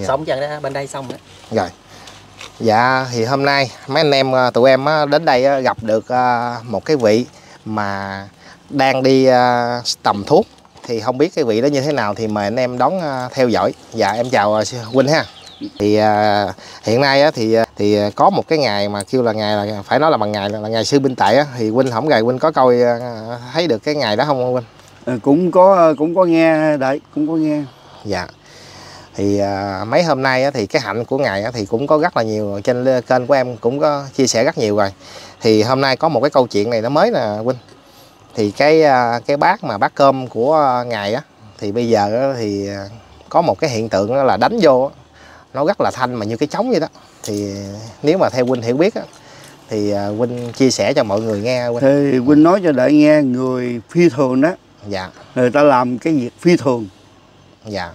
Dạ. Sống chẳng đó, bên đây xong đó. Rồi. Dạ thì hôm nay mấy anh em tụi em đến đây gặp được một cái vị mà đang đi tầm thuốc. Thì không biết cái vị đó như thế nào thì mời anh em đón theo dõi. Dạ em chào Huynh ha. Thì hiện nay thì có một cái ngày mà kêu là ngày là phải nói là bằng ngày là ngày Sư Minh Tuệ. Thì Huynh không gầy, Huynh có coi thấy được cái ngày đó không Huynh? Ừ, cũng có nghe đấy, cũng có nghe. Dạ. Thì mấy hôm nay thì cái hạnh của ngài thì cũng có rất là nhiều, trên kênh của em cũng có chia sẻ rất nhiều rồi. Thì hôm nay có một cái câu chuyện này nó mới nè Huynh. Thì cái bát mà bát cơm của ngài á, thì bây giờ thì có một cái hiện tượng là đánh vô nó rất là thanh mà như cái trống vậy đó. Thì nếu mà theo Huynh hiểu biết á, thì Huynh chia sẻ cho mọi người nghe Huynh. Thì Huynh nói cho đại nghe, người phi thường đó. Dạ. Người ta làm cái việc phi thường. Dạ.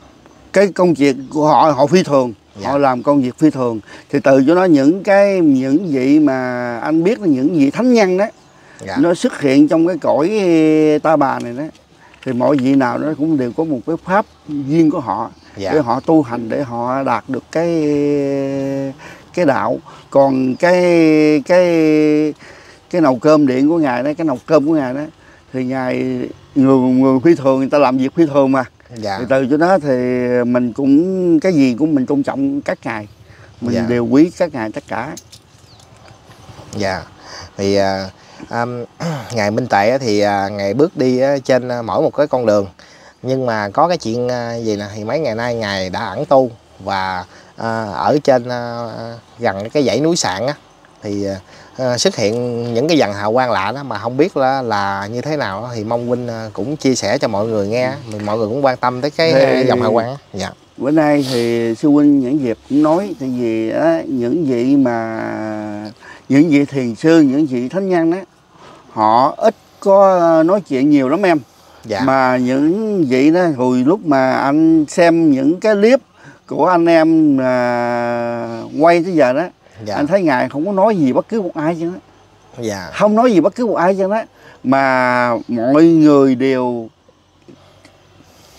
Cái công việc của họ, họ phi thường. Dạ. Họ làm công việc phi thường. Thì từ chỗ đó những vị mà anh biết là những vị thánh nhân đó. Dạ. Nó xuất hiện trong cái cõi ta bà này đó. Thì mọi vị nào nó cũng đều có một cái pháp duyên của họ. Dạ. Để họ tu hành, để họ đạt được cái đạo. Còn cái nồi cơm điện của ngài đó, cái nồi cơm của ngài đó, thì ngài người phi thường, người ta làm việc phi thường mà. Dạ. Thì từ chỗ đó thì mình cũng cái gì cũng mình tôn trọng các ngài, mình dạ. đều quý các ngài tất cả. Dạ. Thì ngài Minh Tuệ thì ngài bước đi trên mỗi một cái con đường, nhưng mà có cái chuyện gì là thì mấy ngày nay ngài đã ẩn tu và ở trên gần cái dãy núi Sạn á, thì xuất hiện những cái dàn hào quang lạ đó mà không biết là như thế nào đó, thì mong Huynh cũng chia sẻ cho mọi người nghe, mọi người cũng quan tâm tới cái dòng hào quang đó. Dạ. Bữa nay thì sư Huynh những dịp cũng nói, tại vì những vị mà những vị thiền sư, những vị thánh nhân đó, họ ít có nói chuyện nhiều lắm em. Dạ. Mà những vị đó hồi lúc mà anh xem những cái clip của anh em quay tới giờ đó. Dạ. Anh thấy ngài không có nói gì bất cứ một ai chứ. Dạ. Không nói gì bất cứ một ai chứ đó, mà mọi người đều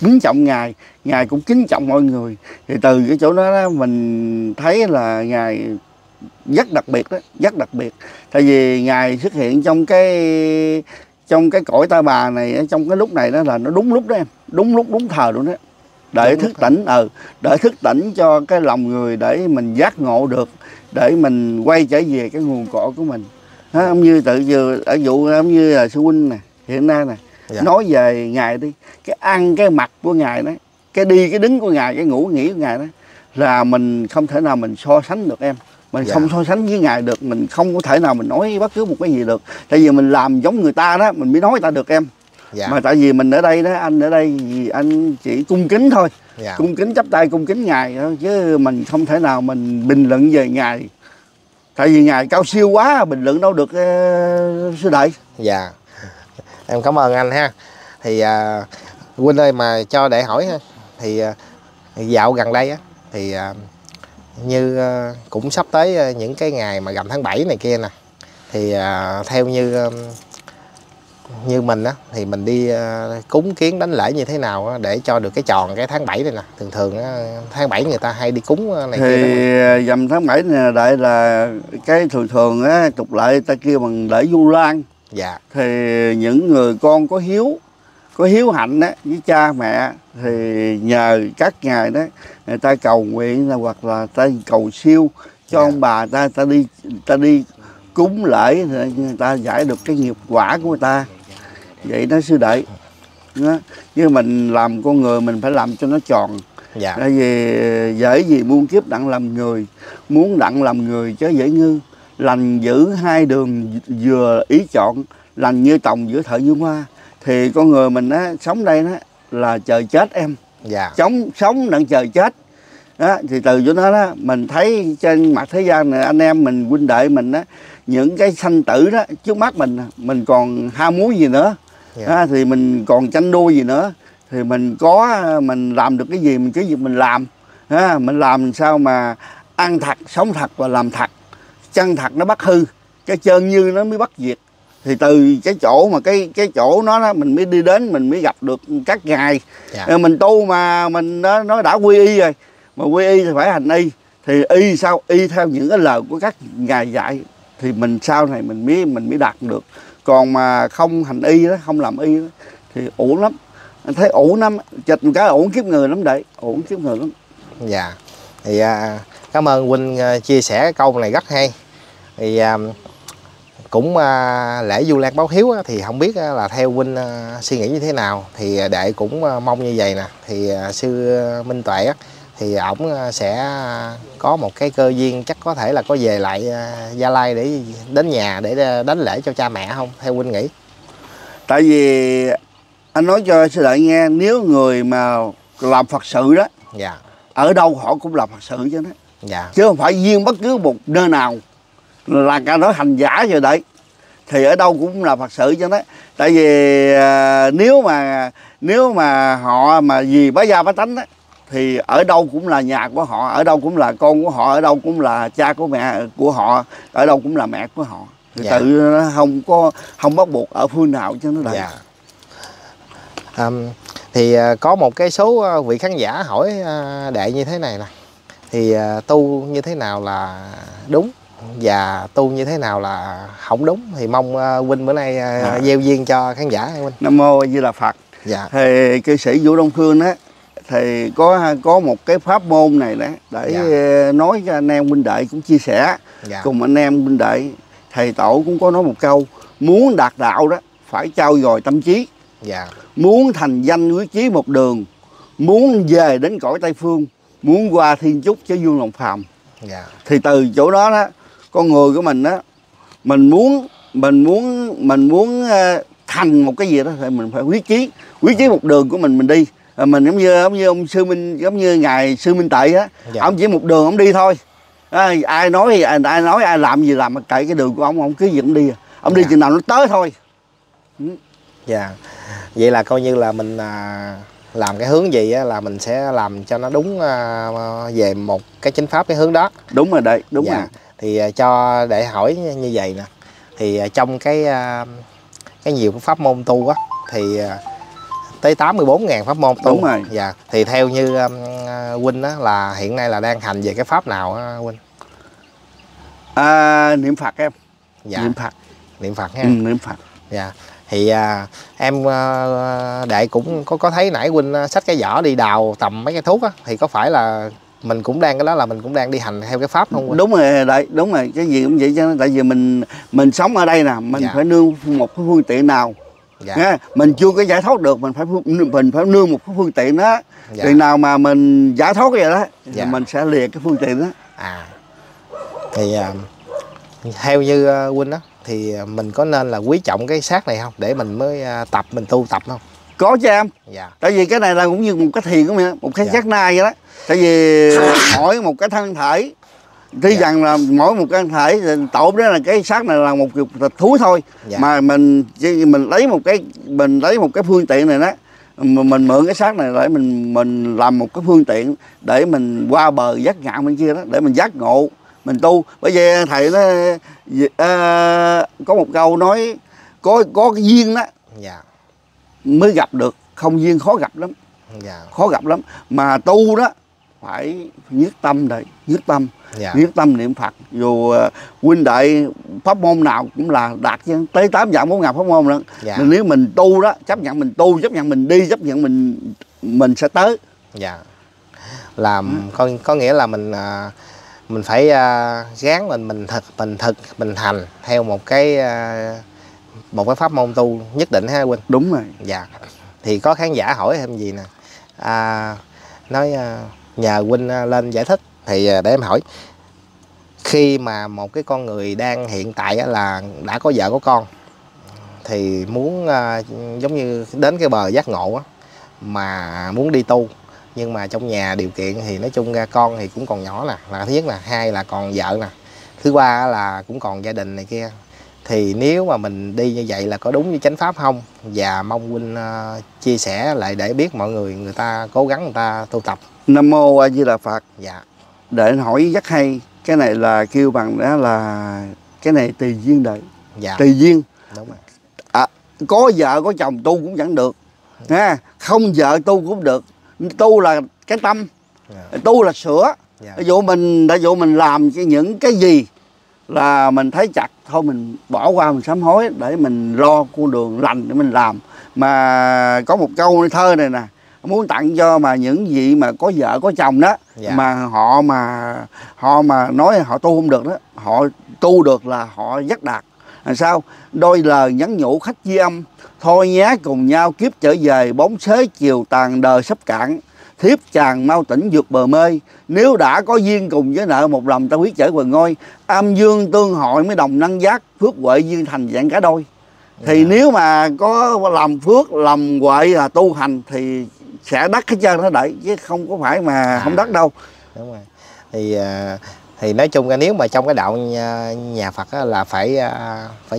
kính trọng ngài, ngài cũng kính trọng mọi người. Thì từ cái chỗ đó, mình thấy là ngài rất đặc biệt đó, rất đặc biệt. Tại vì ngài xuất hiện trong cái cõi ta bà này, trong cái lúc này đó là nó đúng lúc đó em, đúng lúc đúng thời luôn đó. Để đúng thức tỉnh, để thức tỉnh cho cái lòng người, để mình giác ngộ được, để mình quay trở về cái nguồn cội của mình. Không như tự vừa ở vụ giống như là sư Huynh nè, hiện nay nè. Dạ. Nói về ngài đi, cái ăn cái mặc của ngài đó, cái đi cái đứng của ngài, cái ngủ nghỉ của ngài đó, là mình không thể nào mình so sánh được em. Mình dạ. không so sánh với ngài được, mình không có thể nào mình nói bất cứ một cái gì được. Tại vì mình làm giống người ta đó, mình mới nói người ta được em. Dạ. Mà tại vì mình ở đây đó, anh ở đây thì anh chỉ cung kính thôi. Dạ. Cung kính, chắp tay cung kính ngài thôi, chứ mình không thể nào mình bình luận về ngài, tại vì ngài cao siêu quá, bình luận đâu được sư đệ. Dạ. Em cảm ơn anh ha. Thì Quynh ơi, mà cho để hỏi ha, thì dạo gần đây á, thì như cũng sắp tới những cái ngày mà rằm tháng 7 này kia nè, thì theo như mình á, thì mình đi cúng kiến đánh lễ như thế nào để cho được cái tròn cái tháng 7 này nè. Thường thường tháng 7 người ta hay đi cúng này thì kia. Dằm tháng 7 này đại là cái thường á, tục lệ người ta kêu bằng lễ Vu Lan. Dạ. Thì những người con có hiếu hạnh đó với cha mẹ, thì nhờ các ngài đó, người ta cầu nguyện là hoặc là ta cầu siêu cho dạ. ông bà ta đi cúng lễ, người ta giải được cái nghiệp quả của người ta. Vậy đó sư đệ đó. Chứ mình làm con người mình phải làm cho nó tròn. Dạ. Tại vì dễ gì muôn kiếp đặng làm người, muốn đặng làm người chứ dễ ngư. Lành giữ hai đường vừa ý chọn, lành như tòng giữa thợ như hoa. Thì con người mình á, sống đây đó là trời chết em. Dạ. Sống đặng trời chết. Đó, thì từ chỗ đó, mình thấy trên mặt thế gian này, anh em mình, huynh đệ mình đó, những cái sanh tử đó trước mắt mình còn ham muốn gì nữa. Yeah. Đó, thì mình còn tranh đua gì nữa, thì mình làm được cái gì mình cứ việc mình làm. Đó, mình làm sao mà ăn thật, sống thật và làm thật, chân thật nó bắt hư, cái chân như nó mới bắt diệt. Thì từ cái chỗ mà cái chỗ nó đó, mình mới đi đến, mình mới gặp được các ngài. Yeah. Mình tu mà mình nói đã quy y rồi, Mà quy y thì phải hành y, thì y sao y theo những cái lời của các ngài dạy thì mình sau này mình mới đạt được. Còn mà không hành y đó, không làm y đó, thì ổn lắm. Anh thấy ổn lắm, chịch một cái ổn kiếp người lắm đấy, ổn kiếp người lắm. Dạ, thì cảm ơn Huynh chia sẻ câu này rất hay. Thì cũng lễ Vu Lan báo hiếu á, thì không biết là theo Huynh suy nghĩ như thế nào, thì đệ cũng mong như vậy nè. Thì sư Minh Tuệ á, thì ổng sẽ có một cái cơ duyên chắc có thể là có về lại Gia Lai để đến nhà để đánh lễ cho cha mẹ không, theo Huynh nghĩ? Tại vì anh nói cho sư đệ nghe, nếu người mà làm Phật sự đó, dạ, ở đâu họ cũng làm Phật sự chứ đó, dạ, chứ không phải riêng bất cứ một nơi nào là cả nói hành giả rồi đấy, thì ở đâu cũng là Phật sự chứ đó. Tại vì nếu mà họ mà vì bá gia bá tánh đó, thì ở đâu cũng là nhà của họ, ở đâu cũng là con của họ, ở đâu cũng là cha của mẹ của họ, ở đâu cũng là mẹ của họ. Thì dạ, tự nó không bắt buộc ở phương nào chứ nó là. Dạ. Thì có một cái số vị khán giả hỏi đệ như thế này nè, thì tu như thế nào là đúng và tu như thế nào là không đúng, thì mong Huynh bữa nay gieo duyên cho khán giả. Huynh Nam Mô A Di Đà Phật. Dạ. Thì cư sĩ Vũ Đông Khương á, thì có một cái pháp môn này đó để dạ, nói cho anh em huynh đệ cũng chia sẻ, dạ, cùng anh em huynh đệ. Thầy tổ cũng có nói một câu: muốn đạt đạo đó phải trau dồi tâm trí, dạ, muốn thành danh quyết chí một đường, muốn về đến cõi Tây Phương, muốn qua thiên chúc chứ vương lòng phàm. Dạ. Thì từ chỗ đó đó, con người của mình đó, mình muốn thành một cái gì đó thì mình phải quyết chí một đường của mình đi. Mình giống như ông sư Minh, giống như ngài sư Minh Tuệ á, dạ, ông chỉ một đường ông đi thôi. Ai nói ai làm gì làm, mà tại cái đường của ông cứ gì cũng đi, ông dạ, đi chừng nào nó tới thôi. Dạ, vậy là coi như là mình làm cái hướng gì á, là mình sẽ làm cho nó đúng về một cái chính pháp, cái hướng đó. Đúng rồi đấy, đúng dạ, rồi. Thì cho để hỏi như vậy nè, thì trong cái nhiều cái pháp môn tu á, thì tới 84.000 pháp môn tu. Đúng rồi. Dạ. Thì theo như Huynh á, là hiện nay là đang hành về cái pháp nào á Huynh? Niệm Phật em. Dạ. Niệm Phật. Niệm Phật ha. Ừ, niệm Phật. Dạ. Thì em đệ cũng có thấy nãy Huynh xách cái giỏ đi đào tầm mấy cái thuốc á, thì có phải là mình cũng đang cái đó, là mình cũng đang đi hành theo cái pháp không Huynh? Đúng rồi đấy, đúng rồi, cái gì cũng vậy chứ, tại vì mình sống ở đây nè, mình dạ, phải nương một cái phương tiện nào. Dạ. Nghe, mình chưa có giải thoát được, mình phải nương một cái phương tiện đó. Dạ. Thì nào mà mình giải thoát vậy đó, dạ, thì mình sẽ liệt cái phương tiện đó. À. Thì theo như Huynh đó, thì mình có nên là quý trọng cái xác này không, để mình mới tập, mình tu tập không? Có chứ em. Dạ. Tại vì cái này là cũng như một cái thiền của mình, một cái xác nai vậy đó. Tại vì mỗi một cái thân thể, tuy dạ, rằng là mỗi một cái thể tổ đó, là cái xác này là một kiểu thịt thú thôi, dạ, mà mình lấy một cái phương tiện này đó, mình mượn cái xác này để mình làm một cái phương tiện để mình qua bờ giác ngộ bên kia đó, để mình giác ngộ mình tu. Bởi vì thầy nó có một câu nói, có cái duyên đó, dạ, mới gặp được, không duyên khó gặp lắm, dạ, khó gặp lắm. Mà tu đó phải nhất tâm đấy, nhất tâm. Dạ. Nhất tâm niệm Phật, dù huynh đệ pháp môn nào cũng là đạt chứ, tới 84.000 pháp môn nữa. Dạ. Nếu mình tu đó, chấp nhận mình tu, chấp nhận mình đi, chấp nhận mình sẽ tới. Dạ. Làm có nghĩa là mình phải gán mình hành theo một cái pháp môn tu nhất định ha Huynh? Đúng rồi. Dạ. Thì có khán giả hỏi thêm gì nè, nói nhờ Huynh lên giải thích. Thì để em hỏi, khi mà một cái con người đang hiện tại là đã có vợ có con, thì muốn giống như đến cái bờ giác ngộ mà muốn đi tu, nhưng mà trong nhà điều kiện thì nói chung ra con thì cũng còn nhỏ nè, là thứ nhất nè, hai là còn vợ nè, thứ ba là cũng còn gia đình này kia, thì nếu mà mình đi như vậy là có đúng như chánh pháp không? Và mong Huynh chia sẻ lại để biết mọi người, người ta cố gắng người ta tu tập. Nam Mô A Di Đà Phật. Dạ. Để hỏi rất hay, cái này là kêu bằng đó là cái này tùy duyên đấy. Dạ. Tùy duyên. Đúng rồi. À, có vợ có chồng tu cũng vẫn được, ha, không vợ tu cũng được, tu là cái tâm. Tu là sửa. Ví dụ mình làm những cái gì là mình thấy chặt thôi, mình bỏ qua, mình sám hối để mình lo con đường lành để mình làm. Mà có một câu thơ này nè, muốn tặng cho mà những vị mà có vợ có chồng đó, mà họ mà nói họ tu không được đó, họ tu được là họ giác đạt. Làm sao? Đôi lời nhắn nhủ khách di âm, thôi nhá cùng nhau kiếp trở về, bóng xế chiều tàn đời sắp cạn, thiếp chàng mau tỉnh vượt bờ mê, nếu đã có duyên cùng với nợ một lòng ta quyết trở quần ngôi, âm dương tương hội mới đồng năng giác, phước huệ duyên thành dạng cả đôi. Thì nếu mà có làm phước, làm huệ là tu hành thì sẽ đắc hết trơn nó đấy, chứ không có phải mà không đắc đâu. Đúng rồi. Thì nói chung là nếu mà trong cái đạo nhà Phật là phải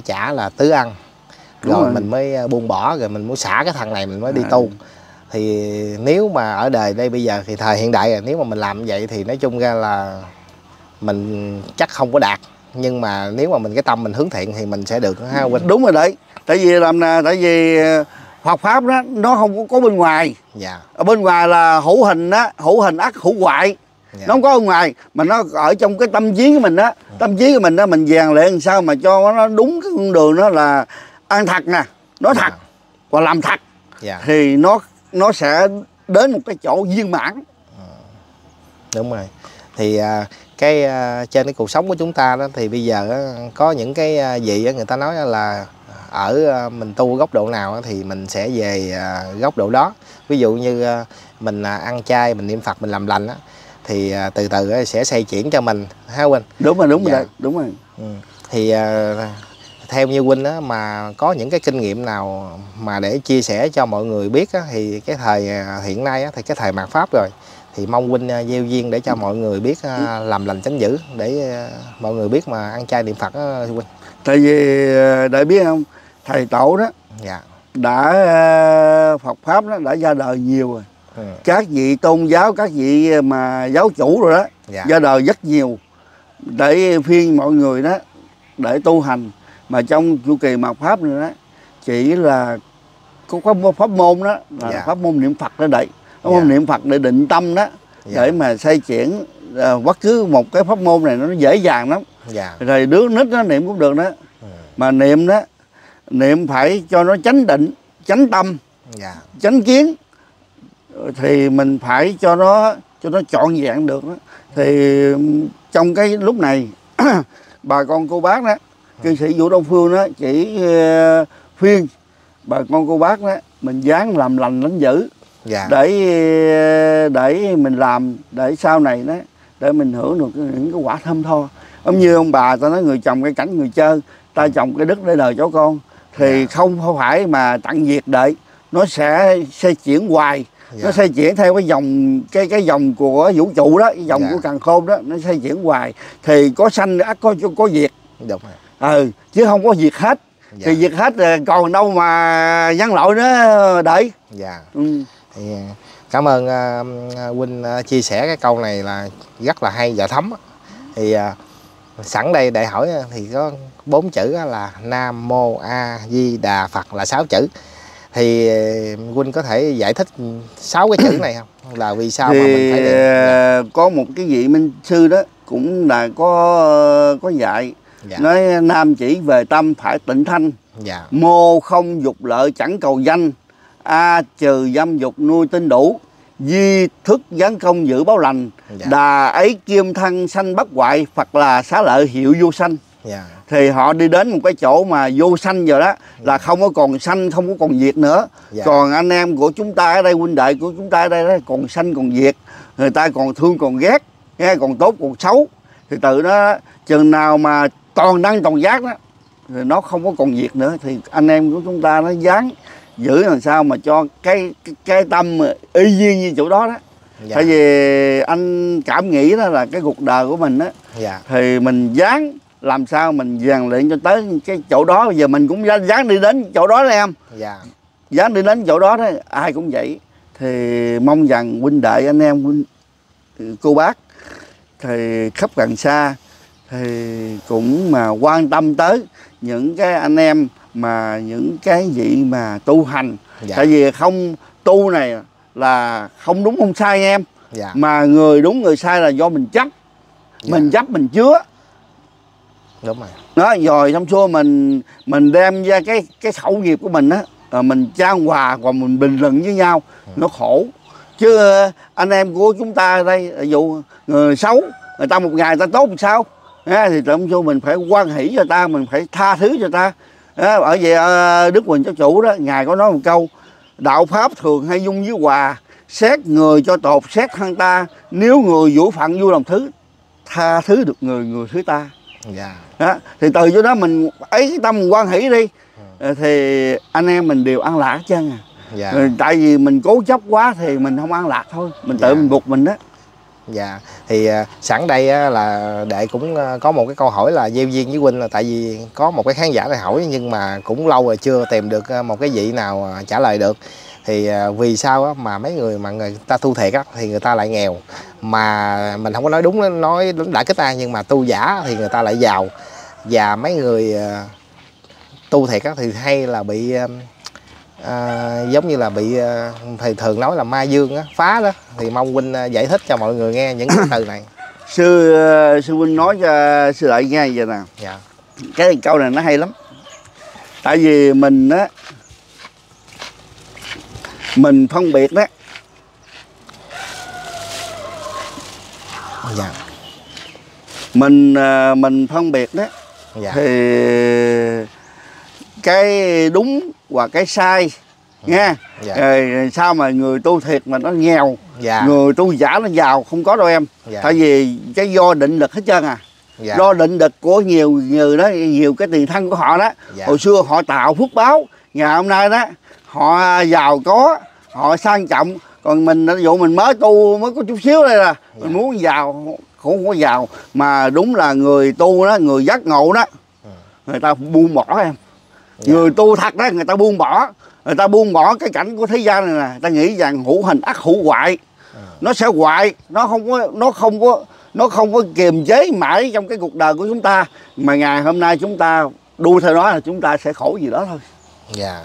trả là tứ ăn rồi mình mới buông bỏ, rồi mình muốn xả cái thằng này mình mới đi tu. Thì nếu mà ở đời đây bây giờ thì thời hiện đại rồi, nếu mà mình làm như vậy thì nói chung ra là mình chắc không có đạt, nhưng mà nếu mà mình cái tâm mình hướng thiện thì mình sẽ được ha Huynh. Đúng rồi đấy. Tại vì Phật pháp đó nó không có bên ngoài. Ở bên ngoài là hữu hình á, hữu hình ác hữu hoại. Nó không có ở ngoài mà nó ở trong cái tâm trí của mình á, tâm trí của mình đó mình rèn luyện làm sao mà cho nó đúng cái con đường đó là ăn thật nè, nói thật và làm thật. Thì nó sẽ đến một cái chỗ viên mãn. Đúng rồi. Thì cái trên cái cuộc sống của chúng ta đó thì bây giờ có những cái gì người ta nói là ở mình tu góc độ nào thì mình sẽ về góc độ đó. Ví dụ như mình ăn chay, mình niệm Phật, mình làm lành đó, thì từ từ sẽ xây chuyển cho mình ha Huynh. Đúng rồi, đúng rồi, đúng rồi. Thì theo như Huynh á, mà có những cái kinh nghiệm nào mà để chia sẻ cho mọi người biết á, thì cái thời hiện nay á, thì cái thời mạt Pháp rồi, thì mong Huynh gieo duyên để cho mọi người biết làm lành tránh dữ, để mọi người biết mà ăn chay niệm Phật á Huynh. Tại vì để biết không, thầy tổ đó đã Phật pháp đó đã ra đời nhiều rồi. Các vị tôn giáo, các vị mà giáo chủ rồi đó ra đời rất nhiều để khuyên mọi người đó để tu hành. Mà trong chu kỳ mạt pháp này đó chỉ là có pháp môn đó là pháp môn niệm Phật đó đấy, pháp môn niệm Phật để định tâm đó, để mà xây chuyển bất cứ một cái pháp môn này nó dễ dàng lắm. Rồi đứa nít nó niệm cũng được đó, mà niệm đó niệm phải cho nó chánh định, chánh tâm, chánh kiến, thì mình phải cho nó trọn vẹn được đó. Thì trong cái lúc này bà con cô bác đó, cư sĩ Vũ Đông Phương đó chỉ khuyên bà con cô bác đó mình dán làm lành lánh dữ, để mình làm để sau này đó để mình hưởng được những cái quả thơm tho. Giống như ông bà ta nói người chồng cái cảnh người chơi, ta trồng cái đất để đời cháu con, thì không phải mà tặng diệt đợi, nó sẽ xây chuyển hoài. Nó xây chuyển theo cái dòng dòng của vũ trụ đó, cái dòng của càn khôn đó, nó xây chuyển hoài. Thì có sanh ắt có diệt. Đúng rồi. Chứ không có diệt hết. Thì diệt hết còn đâu mà gian lội nữa đấy. Thì cảm ơn Huynh chia sẻ cái câu này là rất là hay và thấm. Thì sẵn đây đại hỏi thì có 4 chữ là Nam Mô A Di Đà Phật là 6 chữ. Thì Huynh có thể giải thích 6 cái chữ này không? Là vì sao thì mà mình phải để... Có một cái vị minh sư đó cũng là có dạy, nói Nam chỉ về tâm phải tịnh thanh, Mô không dục lợi chẳng cầu danh, A trừ dâm dục nuôi tinh đủ, Di thức gián công giữ báo lành, Đà ấy kim thân sanh bất hoại, Phật là xá lợi hiệu vô sanh. Thì họ đi đến một cái chỗ mà vô sanh rồi đó, là không có còn sanh, không có còn diệt nữa. Còn anh em của chúng ta ở đây, huynh đệ của chúng ta ở đây đó, còn sanh còn diệt, người ta còn thương còn ghét, nghe còn tốt còn xấu. Thì tự nó chừng nào mà toàn năng toàn giác đó thì nó không có còn diệt nữa. Thì anh em của chúng ta nó dán giữ làm sao mà cho cái tâm y duyên như chỗ đó đó. Tại vì anh cảm nghĩ đó là cái cuộc đời của mình đó, thì mình dán làm sao mình rèn luyện cho tới cái chỗ đó. Bây giờ mình cũng dán đi đến chỗ đó đó em. Dán đi đến chỗ đó đó, ai cũng vậy. Thì mong rằng huynh đệ anh em huynh cô bác thì khắp gần xa thì cũng mà quan tâm tới những cái anh em mà những cái gì mà tu hành. Tại vì không tu này là không đúng không sai em. Dạ. Mà người đúng người sai là do mình chấp. Dạ. Mình chấp mình chứa. Đúng rồi. Đó, rồi xong xưa mình đem ra cái khẩu nghiệp của mình á, mình trao quà còn mình bình luận với nhau, nó khổ. Chứ anh em của chúng ta đây, ví dụ người xấu, người ta một ngày người ta tốt làm sao? Thì trong xưa mình phải quan hỷ cho ta, mình phải tha thứ cho ta. Ở về Đức Huỳnh Giáo Chủ đó, Ngài có nói một câu: đạo Pháp thường hay dung với hòa, xét người cho tột xét thân ta, nếu người vũ phận vui lòng thứ, tha thứ được người người thứ ta. Dạ. Đó, thì từ chỗ đó mình ấy cái tâm quan hỷ đi, thì anh em mình đều an lạc hết trơn à. Dạ. Tại vì mình cố chấp quá thì mình không an lạc thôi, mình tự mình buộc mình đó. Dạ, thì sẵn đây là đệ cũng có một cái câu hỏi là gieo duyên với Huynh, là tại vì có một cái khán giả này hỏi nhưng mà cũng lâu rồi chưa tìm được một cái vị nào trả lời được. Thì vì sao mà mấy người mà người ta tu thiệt á thì người ta lại nghèo, mà mình không có nói đúng, nói đã kết ai, nhưng mà tu giả thì người ta lại giàu, và mấy người tu thiệt á thì hay là bị giống như là bị thầy thường nói là ma dương á, phá đó. Thì mong Huynh giải thích cho mọi người nghe những cái từ này. Sư Huynh nói cho sư Lợi nghe vậy nè. Dạ. Cái câu này nó hay lắm. Tại vì mình á, mình phân biệt đó. Dạ. Mình phân biệt đó. Dạ. Thì cái đúng và cái sai nha. Dạ. Sao mà người tu thiệt mà nó nghèo, dạ, người tu giả nó giàu? Không có đâu em. Dạ. Tại vì cái do định lực hết trơn à. Dạ. Do định lực của nhiều người đó, nhiều cái tiền thân của họ đó. Dạ. Hồi xưa họ tạo phước báo, ngày hôm nay đó họ giàu có, họ sang trọng. Còn mình ví dụ mình mới tu mới có chút xíu đây là dạ, mình muốn giàu cũng có giàu. Mà đúng là người tu đó, người giác ngộ đó, người ta buông bỏ em. Dạ. Người tu thật đó, người ta buông bỏ. Người ta buông bỏ cái cảnh của thế gian này nè. Ta nghĩ rằng hữu hình ắt hữu hoại. Nó sẽ hoại, nó không có kiềm chế mãi trong cái cuộc đời của chúng ta. Mà ngày hôm nay chúng ta đu theo đó là chúng ta sẽ khổ gì đó thôi. Dạ.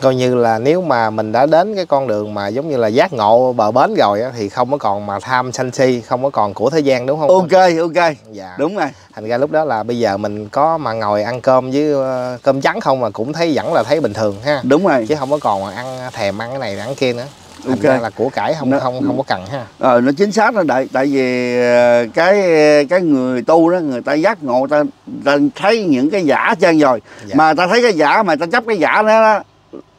Coi như là nếu mà mình đã đến cái con đường mà giống như là giác ngộ bờ bến rồi á, thì không có còn mà tham sân si, không có còn của thế gian, đúng không? Ok. Dạ. Đúng rồi. Thành ra lúc đó là bây giờ mình có mà ngồi ăn cơm với cơm trắng không mà cũng thấy vẫn là thấy bình thường ha. Đúng rồi. Chứ không có còn mà ăn thèm ăn cái này ăn kia nữa. Thành ra là của cải không có cần ha. Nó chính xác đó. Tại vì cái người tu đó, người ta giác ngộ, ta thấy những cái giả trên rồi. Dạ. Mà ta thấy cái giả mà ta chấp cái giả nữa đó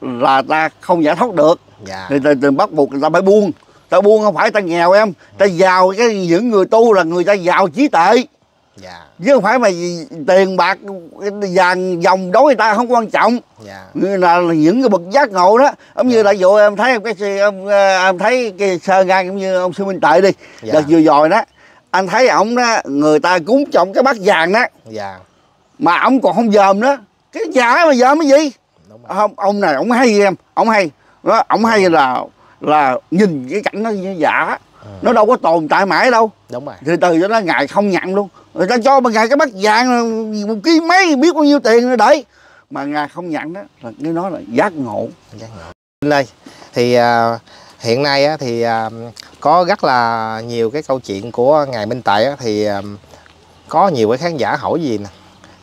là ta không giải thoát được. Dạ. Thì ta bắt buộc người ta phải buông. Ta buông không phải ta nghèo em. Ta giàu, cái những người tu là người ta giàu trí tuệ. Dạ. Chứ không phải mà tiền bạc vàng dòng đối người ta không quan trọng. Dạ. Là những cái bậc giác ngộ đó. Giống dạ, như là vụ em thấy em thấy cái sơ ngang cũng như ông Sư Minh Tuệ đi. Dạ. Đợt vừa rồi đó, anh thấy ổng đó, người ta cúng trọng cái bát vàng đó. Dạ. Mà ổng còn không dòm nữa. Cái giả mà dòm cái gì? Không, ông này ông hay em, ông hay đó, ông hay là nhìn cái cảnh nó giả, nó đâu có tồn tại mãi đâu. Đúng rồi. Thì từ đó nó Ngài không nhận luôn. Người ta cho mà Ngài cái bát vàng 1 ký mấy biết bao nhiêu tiền nữa đấy, mà Ngài không nhận đó, là cái nó là giác ngộ. Đây thì hiện nay á, thì có rất là nhiều cái câu chuyện của Ngài Minh Tuệ á, thì có nhiều cái khán giả hỏi gì nè,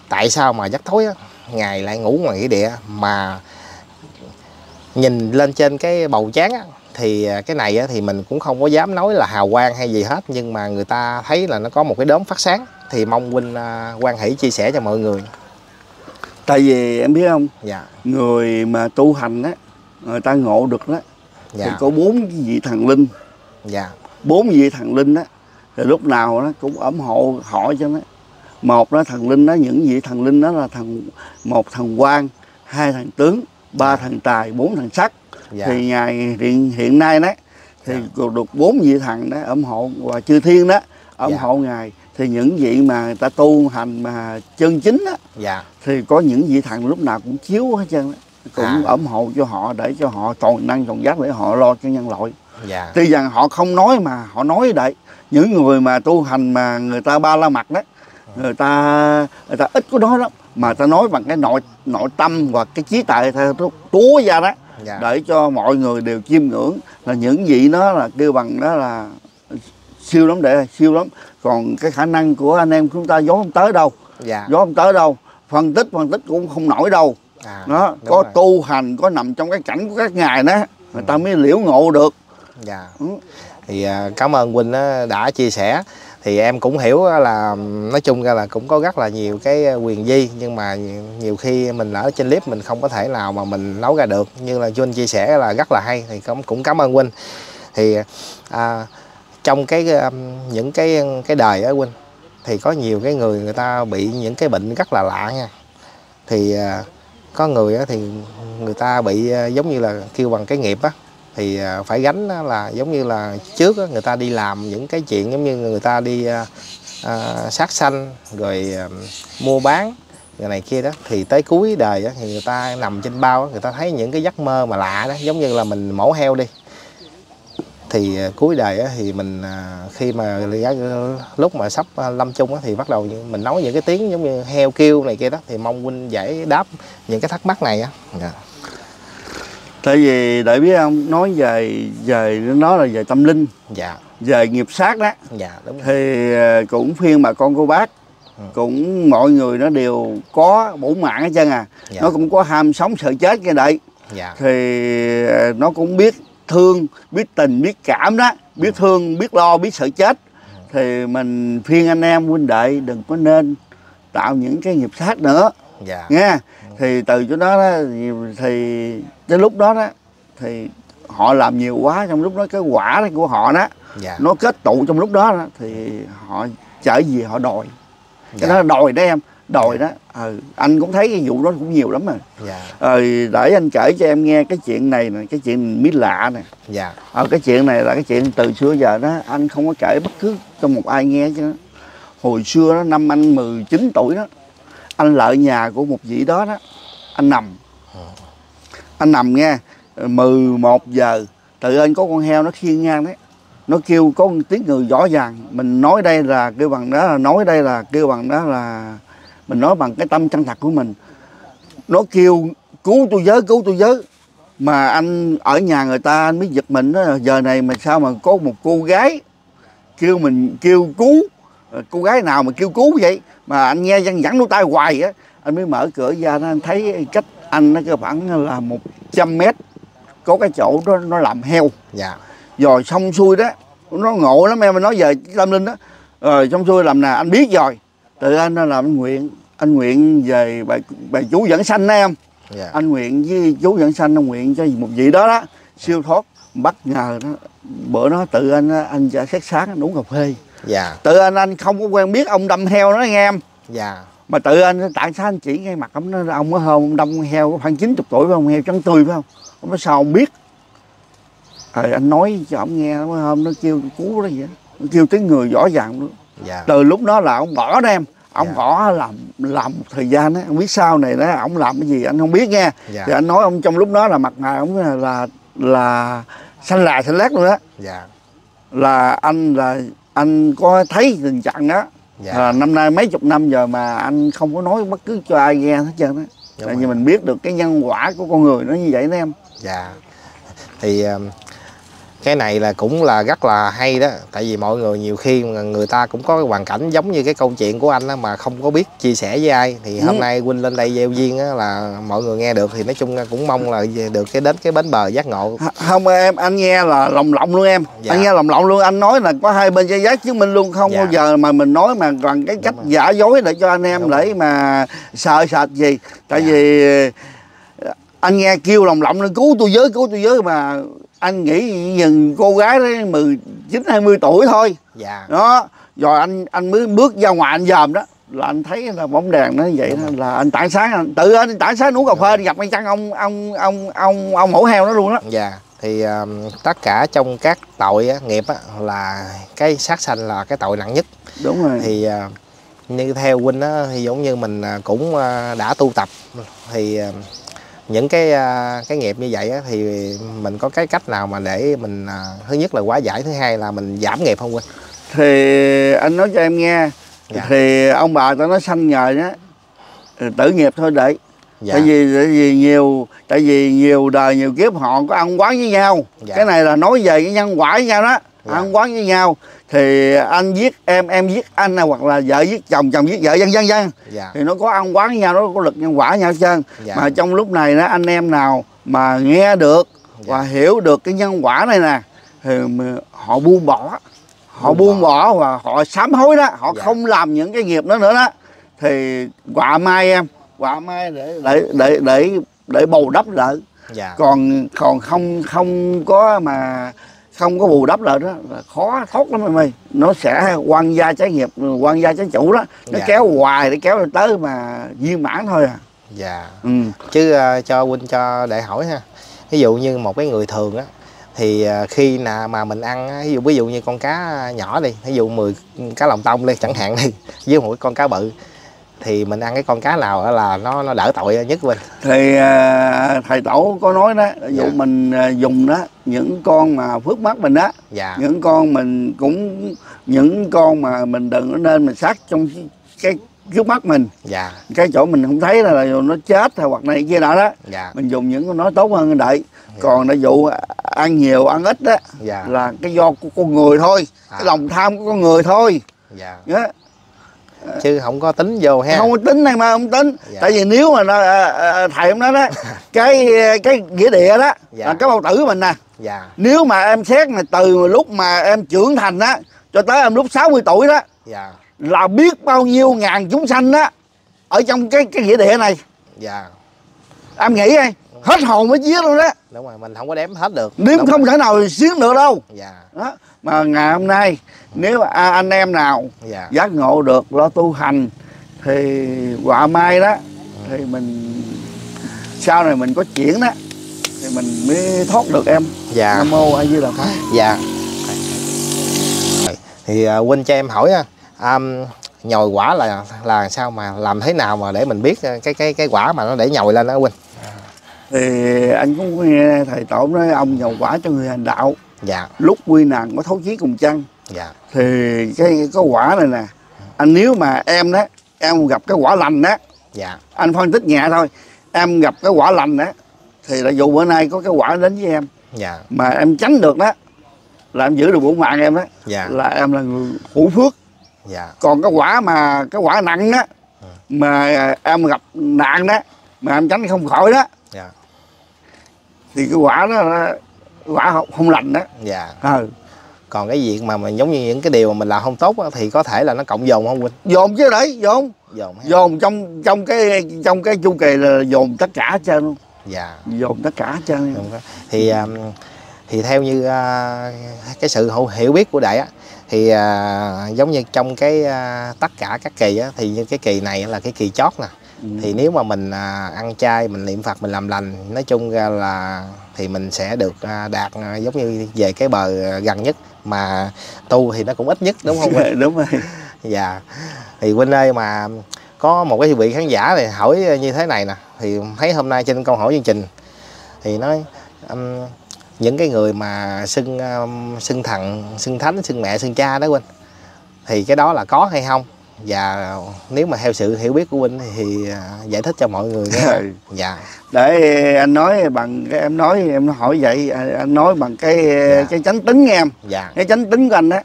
tại sao mà giác thối á Ngài lại ngủ ngoài nghĩa địa, mà nhìn lên trên cái bầu trán á, thì cái này á, thì mình cũng không có dám nói là hào quang hay gì hết, nhưng mà người ta thấy là nó có một cái đốm phát sáng. Thì mong Huynh quan hỷ chia sẻ cho mọi người. Tại vì em biết không? Dạ. Người mà tu hành á, người ta ngộ được đó. Dạ. Thì có 4 vị thần linh. Dạ. 4 vị thần linh á, thì lúc nào nó cũng ủng hộ họ cho nó. Một đó thần linh đó, những vị thần linh đó là một thần quan, 2 thần tướng, 3 thần tài, 4 thần sắc. Dạ. Thì Ngài hiện nay đó thì dạ, được 4 vị thần đó ủng hộ, và chư thiên đó ủng dạ, hộ Ngài. Thì những vị mà người ta tu hành mà chân chính đó, dạ, thì có những vị thần lúc nào cũng chiếu hết trơn đó, cũng ủng hộ cho họ để cho họ toàn năng toàn giác để họ lo cho nhân loại. Dạ. Tuy rằng họ không nói mà họ nói đấy. Những người mà tu hành mà người ta ba la mặt đó, người ta ít có nói lắm, mà ta nói bằng cái nội tâm và cái trí tuệ ta túa ra đó. dạ. Để cho mọi người đều chiêm ngưỡng, là những vị nó là kêu bằng đó là siêu lắm, để siêu lắm. Còn cái khả năng của anh em chúng ta gió không tới đâu, dạ. Gió không tới đâu, phân tích cũng không nổi đâu. À, nó có rồi. Tu hành, có nằm trong cái cảnh của các ngài đó, người ta mới liễu ngộ được. Dạ. Thì cảm ơn Quynh đã chia sẻ. Thì em cũng hiểu là nói chung ra là cũng có rất là nhiều cái quyền vi, nhưng mà nhiều khi mình ở trên clip mình không có thể nào mà mình nấu ra được. Như là Quynh chia sẻ là rất là hay, thì cũng cảm ơn Quynh. Thì trong cái những cái đời ở Quynh thì có nhiều cái người ta bị những cái bệnh rất là lạ nha. Thì có người thì người ta bị giống như là kêu bằng cái nghiệp á, thì phải gánh là giống như là trước người ta đi làm những cái chuyện giống như người ta đi sát sanh rồi mua bán người này kia đó, thì tới cuối đời đó, thì người ta nằm trên bao, người ta thấy những cái giấc mơ mà lạ đó, giống như là mình mổ heo đi. Thì cuối đời đó, thì mình khi mà lúc mà sắp lâm chung đó, thì bắt đầu mình nói những cái tiếng giống như heo kêu này kia đó, thì mong Huynh giải đáp những cái thắc mắc này á. Tại vì để biết không, nói về nó là về tâm linh, dạ. Về nghiệp sát đó, dạ, đúng. Thì cũng khuyên bà con cô bác, cũng mọi người nó đều có bổn mạng hết trơn à, dạ. Nó cũng có ham sống sợ chết cái đấy, dạ. Thì nó cũng biết thương, biết tình, biết cảm đó, biết thương, biết lo, biết sợ chết. Thì mình khuyên anh em huynh đệ đừng có nên tạo những cái nghiệp sát nữa, dạ. Nghe. Thì từ chỗ đó thì cái lúc đó đó thì họ làm nhiều quá, trong lúc đó cái quả đó của họ đó, dạ. Nó kết tụ trong lúc đó, đó thì họ trở về họ đòi, dạ. Cái đó là đòi đó em, đòi, dạ. Đó anh cũng thấy cái vụ đó cũng nhiều lắm rồi, dạ. Để anh kể cho em nghe cái chuyện này nè, cái chuyện mít lạ nè, dạ. Cái chuyện này là cái chuyện từ xưa giờ đó anh không có kể bất cứ cho một ai nghe chứ. Hồi xưa đó, năm anh 19 tuổi đó, anh lợi nhà của một vị đó đó, anh nằm, anh nằm nghe, 11 giờ tự anh có con heo nó khiêng ngang đấy, nó kêu có một tiếng người rõ ràng. Mình nói đây là kêu bằng đó là mình nói bằng cái tâm chân thật của mình. Nó kêu cứu tôi với, cứu tôi với. Mà anh ở nhà người ta, anh mới giật mình đó, giờ này mà sao mà có một cô gái kêu mình kêu cứu, cô gái nào mà kêu cứu vậy? Mà anh nghe văng vẳng lỗ tai hoài á, anh mới mở cửa ra đó, anh thấy cách anh nó cơ bản là 100 mét có cái chỗ đó nó làm heo, dạ. Rồi xong xuôi đó, nó ngộ lắm em, mình nói về tâm linh đó. Rồi xong xuôi làm nè, anh biết rồi, tự anh là anh nguyện, anh nguyện về bà chú dẫn sanh đó em, dạ. Anh nguyện với chú dẫn sanh, anh nguyện cho một vị đó đó siêu thoát. Bất ngờ đó, bữa đó tự anh xét sáng anh uống cà phê, dạ. Tự anh không có quen biết ông đâm heo đó nghe em, dạ. Mà tự anh, tại sao anh chỉ ngay mặt ông đó, ông đó không, ông đâm heo khoảng 90 tuổi với ông heo trắng tươi phải không? Ông nói sao ông biết? Rồi anh nói cho ông nghe, hôm nó kêu cứu đó vậy, nó kêu tiếng người rõ ràng nữa. Dạ. Từ lúc đó là ông bỏ đó em, ông, dạ. Bỏ làm một thời gian đó, không biết sau này đó ông làm cái gì anh không biết nghe. Dạ. Thì anh nói ông trong lúc đó là mặt mày ông là xanh lét luôn đó. Dạ. Là anh có thấy tình trạng đó. Dạ. Là năm nay mấy chục năm giờ mà anh không có nói bất cứ cho ai nghe hết trơn á. Tại vì mình biết được cái nhân quả của con người nó như vậy đó em. Dạ. Thì cái này là cũng là rất là hay đó. Tại vì mọi người nhiều khi người ta cũng có cái hoàn cảnh giống như cái câu chuyện của anh đó, mà không có biết chia sẻ với ai. Thì hôm nay Quynh lên đây gieo duyên đó, là mọi người nghe được. Thì nói chung cũng mong là được cái đến cái bến bờ giác ngộ. Không em, anh nghe là lồng lộng luôn em, dạ. Anh nghe lồng lộng luôn. Anh nói là có hai bên dây giác chứng minh luôn. Không, dạ. Bao giờ mà mình nói mà bằng cái cách giả dối để cho anh em để mà sợ sệt gì. Tại, dạ. Vì anh nghe kêu lồng lộng nên cứu tôi với, cứu tôi với. Mà anh nghĩ nhìn cô gái đó 19-20 tuổi thôi, dạ. Đó. Rồi anh mới bước ra ngoài anh dòm đó, là anh thấy là bóng đèn nó vậy đó. Là anh tảng sáng, anh tự anh tảng sáng uống cà phê gặp anh chăng ông hổ heo đó luôn đó, dạ. Thì tất cả trong các tội nghiệp là cái sát sanh là cái tội nặng nhất, đúng rồi. Thì như theo Huynh đó, thì giống như mình cũng đã tu tập thì những cái nghiệp như vậy á, thì mình có cái cách nào mà để mình thứ nhất là hóa giải, thứ hai là mình giảm nghiệp không Quynh? Thì anh nói cho em nghe, dạ. Thì ông bà ta nó sanh nhờ đó tử nghiệp thôi, để Dạ. Tại vì nhiều đời nhiều kiếp họ có ăn quán với nhau. Dạ. Cái này là nói về cái nhân quả với nhau đó. Dạ. Ăn quán với nhau thì anh giết em giết anh, hoặc là vợ giết chồng, chồng giết vợ, vân vân. Dạ. Thì nó có ăn quán với nhau, nó có lực nhân quả với nhau hết trơn. Dạ. Mà trong lúc này đó, anh em nào mà nghe được và hiểu được cái nhân quả này nè thì họ buông bỏ, họ buông bỏ và họ sám hối đó, họ không làm những cái nghiệp đó nữa đó, thì họa mai em, họa mai để bù đắp lại. Dạ. Còn không có bù đắp lại đó là khó thoát lắm mày, nó sẽ quan gia trái nghiệp, quan gia trái chủ đó, nó kéo hoài để kéo tới mà viên mãn thôi à. Dạ. Ừ. Chứ cho Huynh cho đại hỏi ha, ví dụ như một cái người thường á thì khi mà mình ăn, ví dụ như con cá nhỏ đi, ví dụ 10 cá lòng tông đi chẳng hạn đi, với một con cá bự, thì mình ăn cái con cá nào là nó đỡ tội nhất mình? Thì thầy tổ có nói đó, ví dụ mình dùng đó những con mà phước mắt mình đó, những con mình cũng những con mà mình đừng nên mình sát trong cái trước mắt mình, cái chỗ mình không thấy là nó chết hoặc này kia đó đó, mình dùng những con nó tốt hơn đợi. Còn ví dụ ăn nhiều ăn ít đó là cái do của con người thôi, cái lòng tham của con người thôi, chứ không có tính vô ha. Không có tính này mà không tính. Tại vì nếu mà thầy ông nói đó cái nghĩa địa đó là cái bao tử mình nè. Nếu mà em xét mà từ lúc mà em trưởng thành đó cho tới em lúc 60 tuổi đó là biết bao nhiêu ngàn chúng sanh đó ở trong cái nghĩa địa này. Em nghĩ đây hết hồn mới giết luôn đó. Đúng rồi, mình không có đếm hết được. Nếu không thể nào giết được đâu. Đó. Mà ngày hôm nay nếu anh em nào giác ngộ được lo tu hành thì họa mai đó thì mình sau này mình có chuyển đó thì mình mới thoát được em. Nam mô A Di Đà Phật. Thì Huynh cho em hỏi nhồi quả là sao, mà làm thế nào mà để mình biết cái quả mà nó để nhồi lên đó Huynh? Thì anh cũng nghe thầy tổ nói ông nhồi quả cho người hành đạo. Lúc nguy nạn có thấu chí cùng chân. Thì cái quả này nè, anh nếu mà em đó, em gặp cái quả lành đó, anh phân tích nhẹ thôi, em gặp cái quả lành đó thì là dù bữa nay có cái quả đến với em, mà em tránh được đó là em giữ được bổn mạng em đó, là em là người hữu phước. Còn cái quả mà cái quả nặng đó, mà em gặp nạn đó mà em tránh không khỏi đó, thì cái quả đó là quả không lành đó. Còn cái việc mà giống như những cái điều mà mình làm không tốt đó, thì có thể là nó cộng dồn không Huynh? Dồn chứ đấy, dồn trong cái chu kỳ là dồn tất cả hết trơn luôn. Dồn tất cả hết trơn. Thì theo như cái sự hiểu biết của đại á, thì giống như trong cái tất cả các kỳ á, thì như cái kỳ này là cái kỳ chót nè. Thì nếu mà mình ăn chay, mình niệm Phật, mình làm lành, nói chung ra là thì mình sẽ được đạt giống như về cái bờ gần nhất, mà tu thì nó cũng ít nhất, đúng không Huynh? Đúng rồi. Thì Huynh ơi, mà có một cái vị khán giả này hỏi như thế này nè, thì thấy hôm nay trên câu hỏi chương trình thì nói những cái người mà xưng thần, xưng thánh, xưng mẹ, xưng cha đó Huynh, thì cái đó là có hay không? Và nếu mà theo sự hiểu biết của Huynh thì giải thích cho mọi người nghe. Để anh nói bằng cái em hỏi vậy, anh nói bằng cái chánh tính nghe em. Cái chánh tính của anh đó,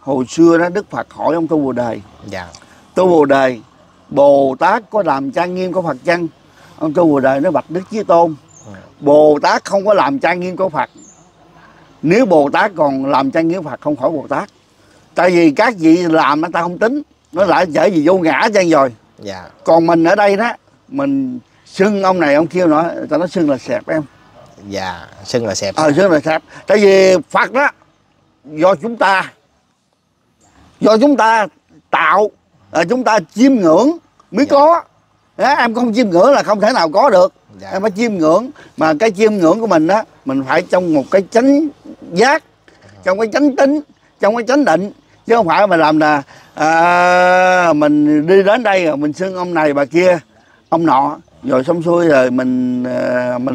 hồi xưa đó Đức Phật hỏi ông Tu Bồ Đề. Tu Bồ Đề, Bồ Tát có làm trang nghiêm của Phật chăng? Ông Tu Bồ Đề nói bạch Đức Chí Tôn, Bồ Tát không có làm trang nghiêm của Phật. Nếu Bồ Tát còn làm trang nghiêm của Phật không khỏi Bồ Tát. Tại vì các vị làm người ta không tính, nó lại trở gì vô ngã chăng rồi. Còn mình ở đây đó, mình xưng ông này ông kia nữa, người ta nói xưng là sẹp em. Xưng là sẹp. Xưng là sẹp. Tại vì Phật đó do chúng ta tạo, chúng ta chiêm ngưỡng mới có. Em không chiêm ngưỡng là không thể nào có được. Em phải chiêm ngưỡng, mà cái chiêm ngưỡng của mình đó, mình phải trong một cái chánh giác, trong cái chánh tính, trong cái chánh định, chứ không phải mà làm là mình đi đến đây rồi mình xưng ông này bà kia ông nọ rồi xong xuôi rồi mình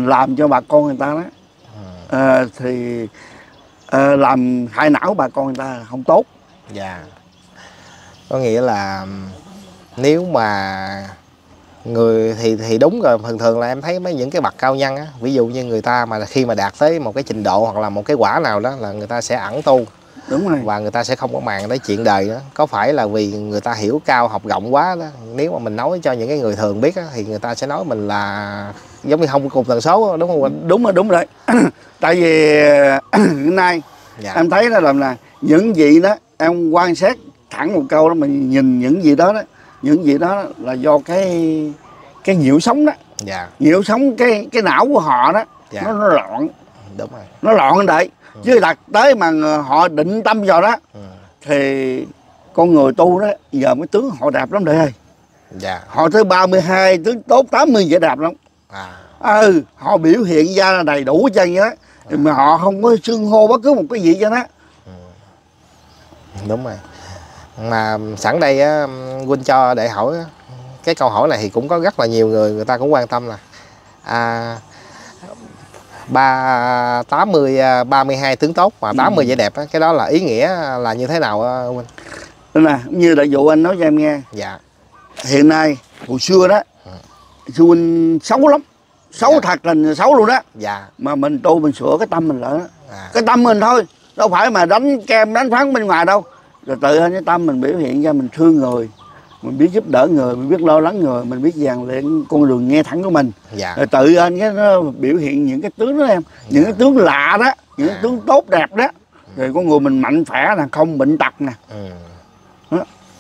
làm cho bà con người ta đó, thì làm hại não bà con người ta không tốt. Có nghĩa là nếu mà Người thì đúng rồi, thường thường là em thấy mấy những cái bậc cao nhân á, ví dụ như người ta mà khi mà đạt tới một cái trình độ hoặc là một cái quả nào đó là người ta sẽ ẩn tu. Đúng rồi. Và người ta sẽ không có màng tới chuyện đời đó. Có phải là vì người ta hiểu cao học rộng quá đó. Nếu mà mình nói cho những cái người thường biết đó, thì người ta sẽ nói mình là giống như không cùng tần số đó, đúng không anh? Đúng rồi, đúng rồi. Tại vì nay dạ, em thấy nó làm là những gì đó em quan sát thẳng một câu đó, mình nhìn những gì đó đó, những gì đó là do cái nhiễu sống đó. Dạ. Nhiễu sống cái não của họ đó. Dạ. Nó loạn. Đúng rồi. Nó loạn đấy. Ừ. Chứ đặt tới mà họ định tâm vào đó. Ừ. Thì con người tu đó giờ mới tướng họ đạp lắm đệ ơi. Dạ. Họ tới 32 tướng tốt 80 dễ đạp lắm. À. Ừ, họ biểu hiện ra đầy đủ hết trơn vậy đó. À. Mà họ không có xưng hô bất cứ một cái gì cho nó. Ừ. Đúng rồi. Mà sẵn đây Quynh cho để hỏi cái câu hỏi này thì cũng có rất là nhiều người, người ta cũng quan tâm là 32 tướng tốt và 80 vẻ đẹp, cái đó là ý nghĩa là như thế nào Quynh? Nè, như đại dụ anh nói cho em nghe. Dạ. Hiện nay, hồi xưa đó sư Huynh xấu lắm. Xấu dạ, thật là xấu luôn đó. Dạ. Mà mình tu mình sửa cái tâm mình lại đó. À. Cái tâm mình thôi, đâu phải mà đánh kem đánh phán bên ngoài đâu. Rồi tự cái tâm mình biểu hiện ra, mình thương người, mình biết giúp đỡ người, mình biết lo lắng người, mình biết rèn luyện con đường nghe thẳng của mình. Dạ. Rồi tự cái nó biểu hiện những cái tướng đó em, những cái tướng lạ đó, những cái tướng tốt đẹp đó. Rồi con người mình mạnh khỏe nè, không bệnh tật nè.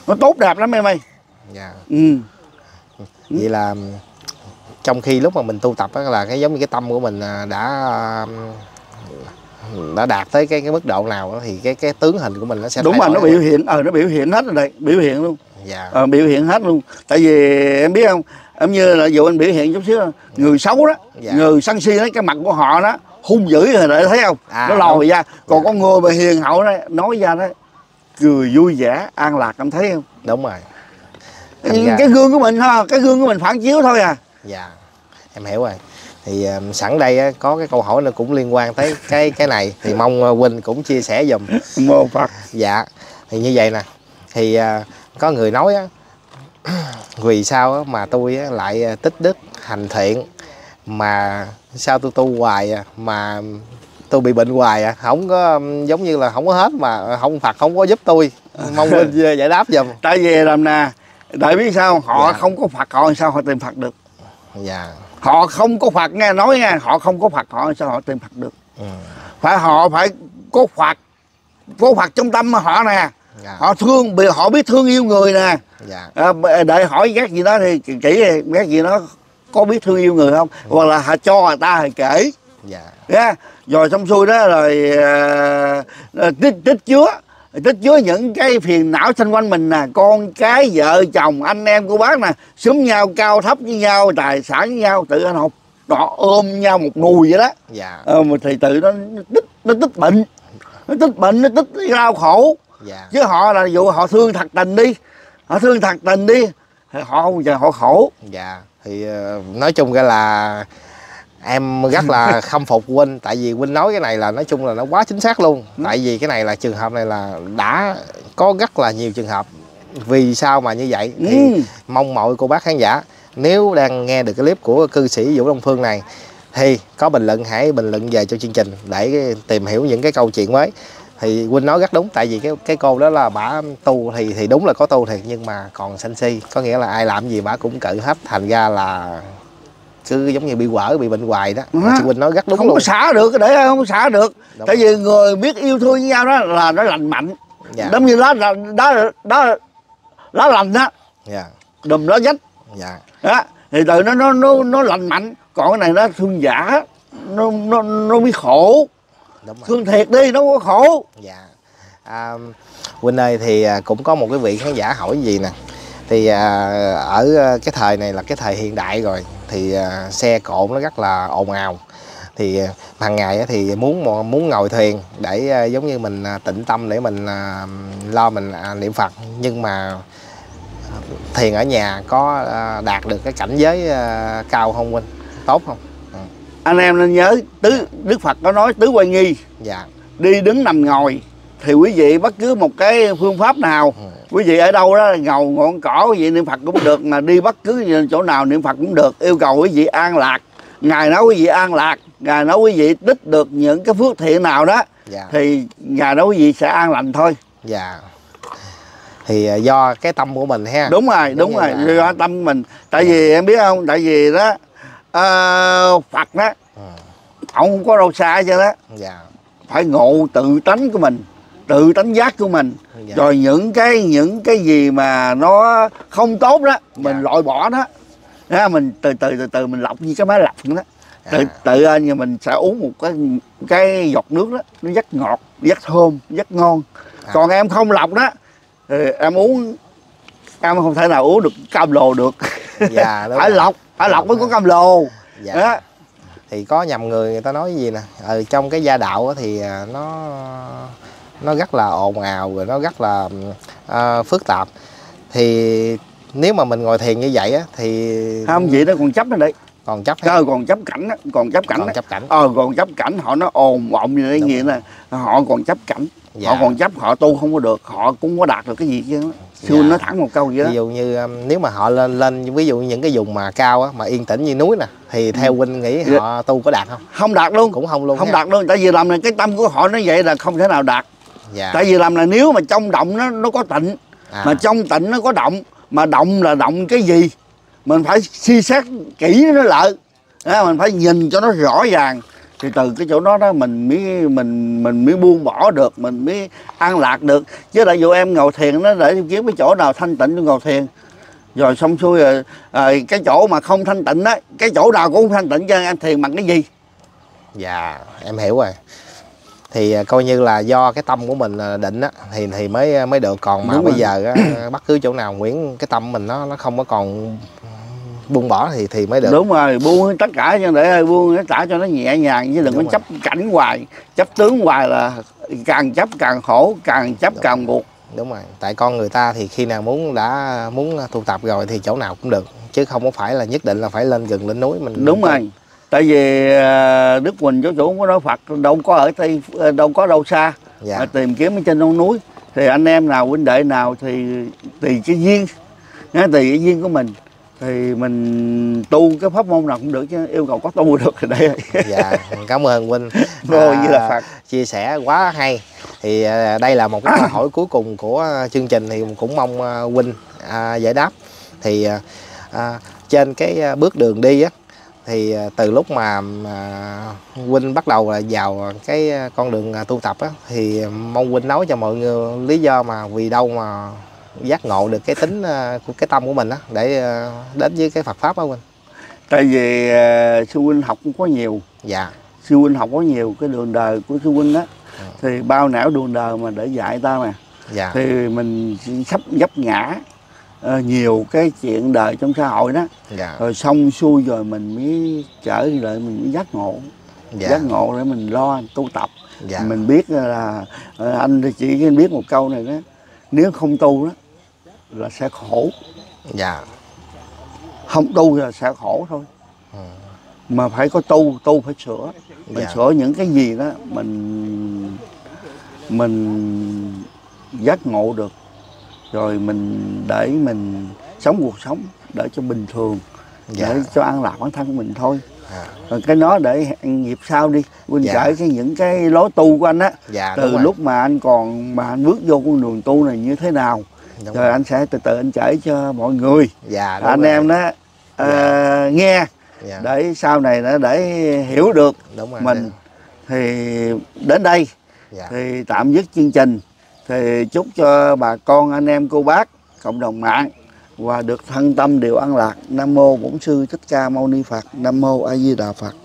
Nó tốt đẹp lắm em ơi. Dạ. Ừ. Vậy là trong khi lúc mà mình tu tập đó, là cái giống như cái tâm của mình đã đạt tới cái mức độ nào đó, thì cái tướng hình của mình nó sẽ đúng mà nó biểu hiện nó biểu hiện hết rồi đây, biểu hiện luôn. Dạ. Biểu hiện hết luôn. Tại vì em biết không, em như là dụ anh biểu hiện chút xíu người xấu đó. Dạ. Người sân si đó, cái mặt của họ đó hung dữ rồi để thấy không, nó lòi ra. Còn con người mà hiền hậu đó, nói ra đó cười vui vẻ an lạc, em thấy không? Đúng rồi. Cái gương của mình thôi, cái gương của mình phản chiếu thôi à. Dạ, em hiểu rồi. Thì sẵn đây có cái câu hỏi nó cũng liên quan tới cái này, thì mong Huynh cũng chia sẻ dùm. Mô Phật. Dạ, thì như vậy nè, thì có người nói vì sao mà tôi lại tích đức hành thiện mà sao tôi tu hoài mà tôi bị bệnh hoài à, không có giống như là không có hết, mà không Phật không có giúp tôi, mong Huynh giải đáp dùm. Tại vì làm nè, tại biết sao họ dạ, không có Phật họ sao họ tìm Phật được. Dạ. Họ không có Phật nghe, nói nghe, họ không có Phật họ sao họ tìm Phật được. Ừ. Phải họ phải có Phật, có Phật trong tâm họ nè. Dạ. Họ thương, họ biết thương yêu người nè. Dạ. Để hỏi các gì đó thì kỹ các gì đó có biết thương yêu người không, ừ, hoặc là họ cho người ta thì kể. Dạ. Yeah. Rồi xong xuôi đó rồi tích chứa những cái phiền não xung quanh mình nè, con cái vợ chồng anh em của bác nè, xúm nhau cao thấp với nhau, tài sản với nhau, tự anh học họ ôm nhau một nùi vậy đó. Dạ. Thì tự nó tích bệnh, nó tích đau khổ. Dạ. Chứ họ là dụ họ thương thật tình đi, thì họ không giờ họ khổ. Dạ. Thì nói chung ra là em rất là khâm phục Huynh, tại vì Huynh nói cái này là nói chung là nó quá chính xác luôn. Tại vì cái này là trường hợp này là đã có rất là nhiều trường hợp vì sao mà như vậy. Thì mong mọi cô bác khán giả nếu đang nghe được cái clip của cư sĩ Vũ Đông Phương này thì có bình luận, hãy bình luận về cho chương trình để tìm hiểu những cái câu chuyện mới. Thì Huynh nói rất đúng, tại vì cái cô đó là bả tu thì đúng là có tu thiệt, nhưng mà còn sân si, có nghĩa là ai làm gì bả cũng cự hết, thành ra là cứ giống như bị quở, bị bệnh hoài đó. Chị Quynh nói rất đúng, không luôn, có xả được, để không có xả được. Đúng. Tại vì người biết yêu thương với nhau đó là nó lành mạnh. Dạ. Giống như lá lành đó. Dạ. Đùm lá dách. Dạ. Đó. Thì từ nó lành mạnh. Còn cái này nó thương giả, nó mới khổ. Đúng rồi. Thương thiệt đi, nó có khổ. Dạ. Quynh ơi, thì cũng có một cái vị khán giả hỏi gì nè, thì ở cái thời này là cái thời hiện đại rồi, thì xe cộ nó rất là ồn ào, thì hàng ngày thì muốn ngồi thiền để giống như mình tịnh tâm để mình lo mình niệm Phật, nhưng mà thiền ở nhà có đạt được cái cảnh giới cao không Huynh, tốt không? Ừ. Anh em nên nhớ Đức Phật có nói tứ quay nghi. Dạ. Đi đứng nằm ngồi, thì quý vị bất cứ một cái phương pháp nào Quý vị ở đâu đó ngầu ngọn cỏ quý vị niệm Phật cũng được, mà đi bất cứ chỗ nào niệm Phật cũng được. Yêu cầu quý vị an lạc, Ngài nói quý vị an lạc, Ngài nói quý vị tích được những cái phước thiện nào đó, dạ, thì Ngài nói quý vị sẽ an lành thôi. Dạ. Thì do cái tâm của mình ha. Đúng rồi, đúng rồi. Là... do tâm mình. Tại vì em biết không, tại vì đó Phật đó ông không có đâu xa cho đó. Dạ. Phải ngộ tự tánh của mình, tự tánh giác của mình. Dạ. Rồi những cái gì mà nó không tốt đó mình loại bỏ đó. Đó, mình từ từ mình lọc như cái máy lọc nữa đó. Tự nhiên mình sẽ uống một cái giọt nước đó, nó rất ngọt, rất thơm, rất ngon. Còn em không lọc đó thì em uống, em không thể nào uống được cam lồ được. Dạ, phải lọc, phải lọc mới có cam lồ. Dạ. Đó. Thì có nhầm người ta nói gì nè, trong cái gia đạo thì nó rất là ồn ào rồi, nó rất là phức tạp. Thì nếu mà mình ngồi thiền như vậy á thì không, vậy nó còn chấp nữa đấy, còn chấp cơ, còn chấp cảnh đó. còn chấp cảnh họ nó ồn ọng như thế nghĩa là họ còn chấp cảnh. Dạ. Họ còn chấp, họ tu không có được, họ cũng có đạt được cái gì chứ. Sư Huynh nói thẳng một câu vậy đó. Ví dụ như nếu mà họ lên ví dụ những cái vùng mà cao á, mà yên tĩnh như núi nè, thì theo Huynh nghĩ họ tu có đạt không? Không đạt luôn, cũng không luôn, không đạt luôn. Tại vì làm này cái tâm của họ nó vậy là không thể nào đạt. Dạ. Tại vì làm này nếu mà trong động nó có tịnh, mà trong tịnh nó có động, mà động là động cái gì mình phải suy xét kỹ nó lại, mình phải nhìn cho nó rõ ràng. Thì từ cái chỗ đó đó mình mới buông bỏ được, mình mới an lạc được. Chứ đại dụ em ngồi thiền nó để kiếm cái chỗ nào thanh tịnh ngồi thiền, rồi xong xuôi rồi cái chỗ mà không thanh tịnh đó, cái chỗ nào cũng không thanh tịnh, cho em thiền bằng cái gì? Dạ, em hiểu rồi. Thì coi như là do cái tâm của mình định á thì mới được. Còn mà bây giờ á, bất cứ chỗ nào nguyện cái tâm mình nó không có còn buông bỏ thì mới được. Đúng rồi, buông tất cả, cho để buông tất cả cho nó nhẹ nhàng, chứ đừng có chấp cảnh hoài, chấp tướng hoài là càng chấp càng khổ, càng chấp càng buộc. Đúng rồi, tại con người ta thì khi nào muốn tu tập rồi thì chỗ nào cũng được, chứ không có phải là nhất định là phải lên rừng lên núi mình. Đúng rồi. Tại vì Đức Huynh chỗ chủ của nói Phật đâu có ở Tây, đâu có đâu xa, mà tìm kiếm ở trên non núi. Thì anh em nào, huynh đệ nào thì tùy cái duyên, tùy cái duyên của mình thì mình tu cái pháp môn nào cũng được, chứ yêu cầu có tu được thì đấy. Dạ, cảm ơn Huynh Vô Như Là Phật chia sẻ quá hay. Thì đây là một cái câu hỏi cuối cùng của chương trình, thì cũng mong Huynh giải đáp. Thì trên cái bước đường đi á, thì từ lúc mà Huynh bắt đầu là vào cái con đường tu tập á, thì mong Huynh nói cho mọi người lý do mà vì đâu mà giác ngộ được cái tính của cái tâm của mình á, để đến với cái Phật pháp á Huynh. Tại vì sư Huynh học cũng có nhiều. Dạ. Sư Huynh học có nhiều, cái đường đời của sư Huynh á thì bao não đường đời mà để dạy ta mà. Dạ. Thì mình sắp dấp ngã nhiều cái chuyện đời trong xã hội đó. Dạ. Rồi xong xuôi rồi mình mới trở lại, mình mới giác ngộ. Dạ. Giác ngộ để mình lo tu tập. Dạ. Mình biết là anh chỉ biết một câu này đó, nếu không tu đó là sẽ khổ. Dạ. Không tu là sẽ khổ thôi. Mà phải có tu, tu phải sửa. Mình sửa những cái gì đó mình giác ngộ được, rồi mình để mình sống cuộc sống để cho bình thường, để cho an lạc bản thân của mình thôi. Còn cái nó để nghiệp sau đi. Huynh kể cái những cái lối tu của anh á, từ lúc mà anh còn mà anh bước vô con đường tu này như thế nào, rồi anh sẽ từ từ anh kể cho mọi người, anh em đó nghe, để sau này nó để hiểu được mình. Thì đến đây thì tạm dứt chương trình. Thì chúc cho bà con, anh em, cô bác, cộng đồng mạng và được thân tâm đều an lạc. Nam mô Bổn Sư Thích Ca Mâu Ni Phật. Nam mô A Di Đà Phật.